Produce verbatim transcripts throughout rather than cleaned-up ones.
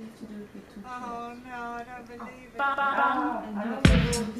Oh no, I don't believe it. I don't believe it.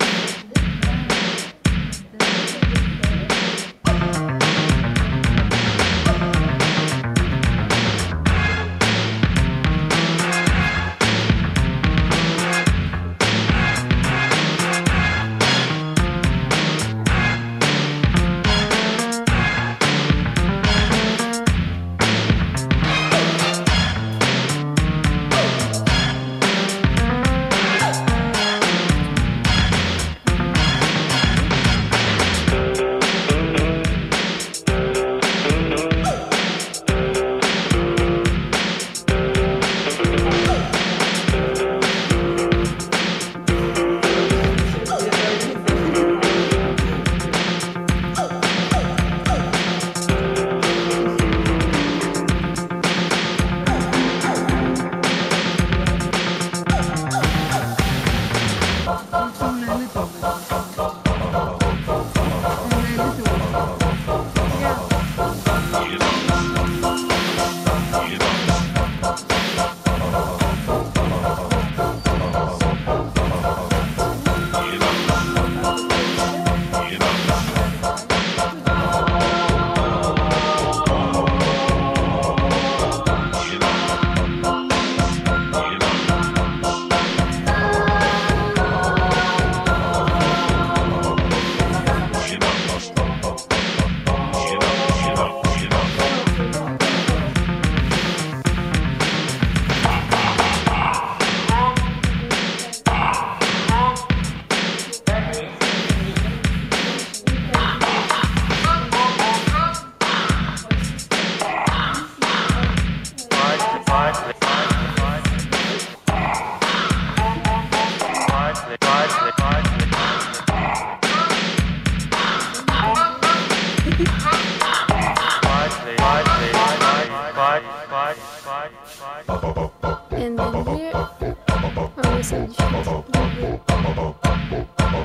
And then here, oh,